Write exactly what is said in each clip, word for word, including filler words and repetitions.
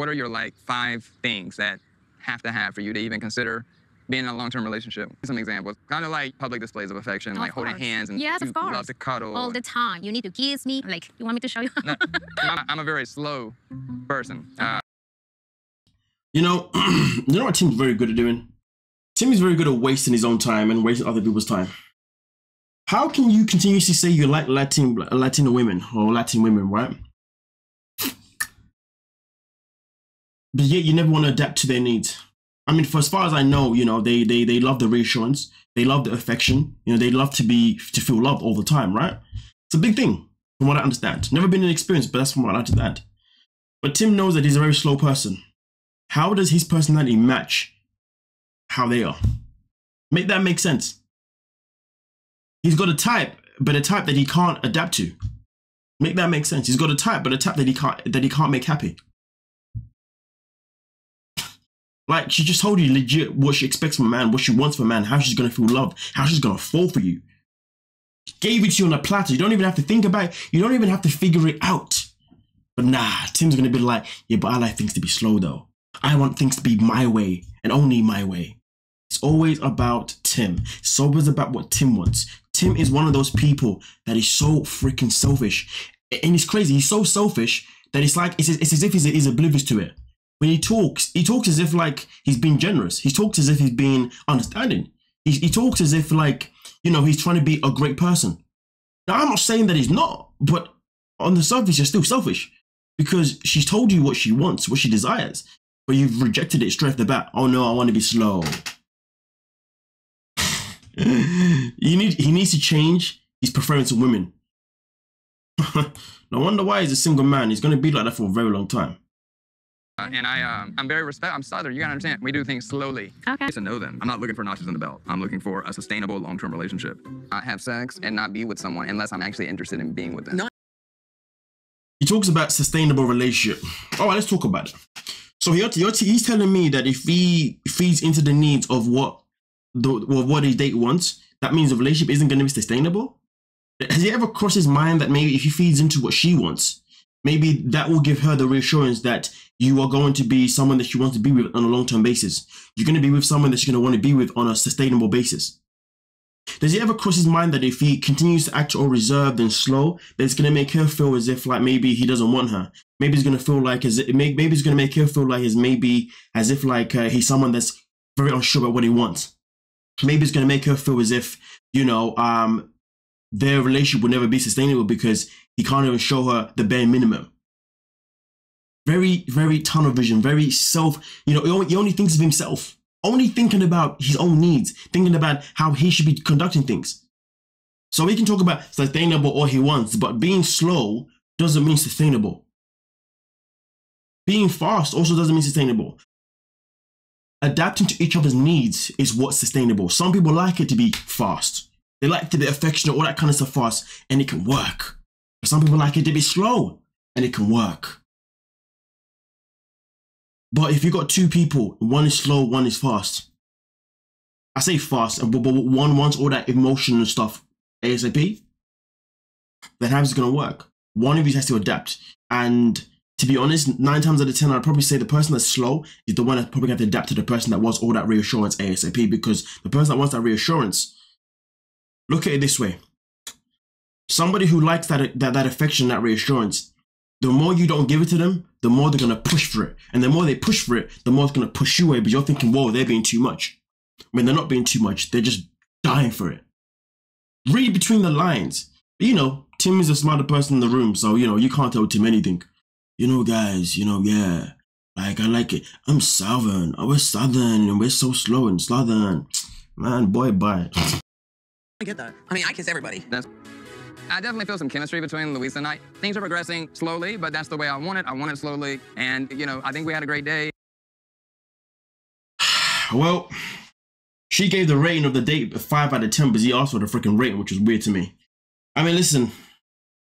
what are your like five things that have to have for you to even consider being in a long-term relationship? Some examples, kind of like public displays of affection, oh, like of holding course. hands and yes, you of course. love to cuddle. All the time. You need to kiss me. Like, you want me to show you? No, I'm, I'm a very slow person. Uh, you know, you know what Tim's very good at doing? Tim is very good at wasting his own time and wasting other people's time. How can you continuously say you like Latin, Latin women or Latin women, right? But yet you never want to adapt to their needs. I mean, for as far as I know, you know, they, they, they love the reassurance. They love the affection. You know, they love to be, to feel loved all the time, right? It's a big thing from what I understand. Never been an experience, but that's from what I understand. But Tim knows that he's a very slow person. How does his personality match how they are? Make that make sense. He's got a type, but a type that he can't adapt to. Make that make sense. He's got a type, but a type that he can't, that he can't make happy. Like, she just told you legit what she expects from a man, what she wants from a man, how she's going to feel loved, how she's going to fall for you. She gave it to you on a platter. You don't even have to think about it. You don't even have to figure it out. But nah, Tim's going to be like, yeah, but I like things to be slow, though. I want things to be my way and only my way. It's always about Tim. It's always about what Tim wants. Tim is one of those people that is so freaking selfish. And it's crazy. He's so selfish that it's like, it's, it's as if he's, he's oblivious to it. When he talks, he talks as if like he's being generous. He talks as if he's being understanding. He, he talks as if like, you know, he's trying to be a great person. Now, I'm not saying that he's not, but on the surface, you're still selfish because she's told you what she wants, what she desires, but you've rejected it straight off the bat. Oh no, I want to be slow. you need, he needs to change his preference of women. No wonder why he's a single man. He's going to be like that for a very long time. Uh, and I, um, I'm very respect. I'm Southern. You gotta understand. We do things slowly. Okay. To know them. I'm not looking for notches in the belt. I'm looking for a sustainable, long-term relationship. Not have sex and not be with someone unless I'm actually interested in being with them. No. He talks about sustainable relationship. All right, let's talk about it. So he, he's telling me that if he feeds into the needs of what the well, what his date wants, that means the relationship isn't going to be sustainable. Has he ever crossed his mind that maybe if he feeds into what she wants, maybe that will give her the reassurance that you are going to be someone that she wants to be with on a long-term basis. You're going to be with someone that she's going to want to be with on a sustainable basis. Does it ever cross his mind that if he continues to act all reserved and slow, that it's going to make her feel as if like maybe he doesn't want her. Maybe it's going to feel like as it maybe it's going to make her feel like as maybe as if like uh, he's someone that's very unsure about what he wants. Maybe it's going to make her feel as if, you know, um, their relationship will never be sustainable because he can't even show her the bare minimum. Very, very tunnel vision, very self, you know, he only thinks of himself, only thinking about his own needs, thinking about how he should be conducting things. So he can talk about sustainable all he wants, but being slow doesn't mean sustainable. Being fast also doesn't mean sustainable. Adapting to each other's needs is what's sustainable. Some people like it to be fast. They like to be affectionate, all that kind of stuff fast, and it can work. But some people like it to be slow, and it can work. But if you've got two people, one is slow, one is fast. I say fast, but one wants all that emotional stuff ASAP, then how's it going to work? One of you has to adapt. And to be honest, nine times out of ten, I'd probably say the person that's slow is the one that probably has to adapt to the person that wants all that reassurance ASAP, because the person that wants that reassurance, look at it this way. Somebody who likes that, that, that affection, that reassurance, the more you don't give it to them, the more they're going to push for it. And the more they push for it, the more it's going to push you away. But you're thinking, whoa, they're being too much. When they're not being too much, they're just dying for it. Read between the lines. But, you know, Tim is the smarter person in the room. So, you know, you can't tell Tim anything. You know, guys, you know, yeah, like I like it. I'm Southern. Oh, we're Southern and we're so slow and Southern. Man, boy, bye. I get that. I mean, I kiss everybody. That's I definitely feel some chemistry between Luis and I. Things are progressing slowly, but that's the way I want it. I want it slowly. And, you know, I think we had a great day. Well, she gave the rating of the date five out of ten, but he asked for the freaking rating, which was weird to me. I mean, listen,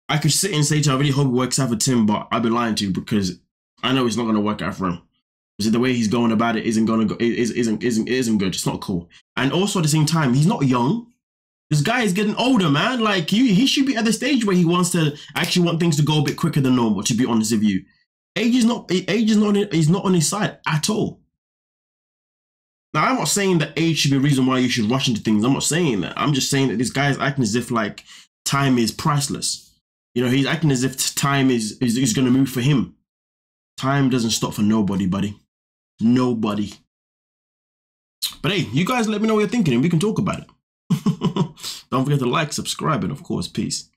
I could sit and say to her, I really hope it works out for Tim, but I'd be lying to you because I know it's not going to work out for him. Because the way he's going about it isn't going to go, isn't, isn't, isn't, isn't good. It's not cool. And also at the same time, he's not young. This guy is getting older, man. Like, you, he should be at the stage where he wants to actually want things to go a bit quicker than normal, to be honest with you. Age is not age is not is not on his side at all. Now, I'm not saying that age should be a reason why you should rush into things. I'm not saying that. I'm just saying that this guy is acting as if like time is priceless. You know, he's acting as if time is is, is going to move for him. Time doesn't stop for nobody, buddy. Nobody. But hey, you guys let me know what you're thinking and we can talk about it. Don't forget to like, subscribe, and of course, peace.